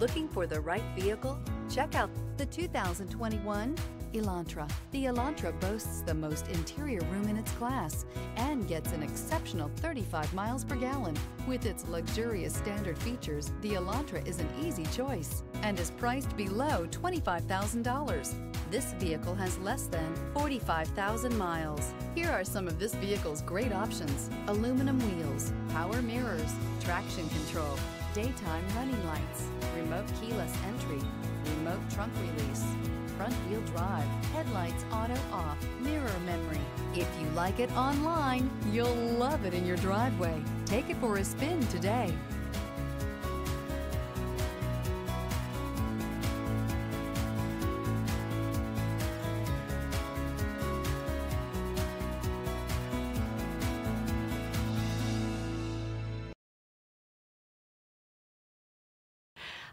Looking for the right vehicle? Check out the 2021 Elantra. The Elantra boasts the most interior room in its class and gets an exceptional 35 miles per gallon. With its luxurious standard features, the Elantra is an easy choice and is priced below $25,000. This vehicle has less than 45,000 miles. Here are some of this vehicle's great options: aluminum wheels, power mirrors, traction control, daytime running lights, remote keyless entry, remote trunk release, front-wheel drive, headlights auto-off, mirror memory. If you like it online, you'll love it in your driveway. Take it for a spin today.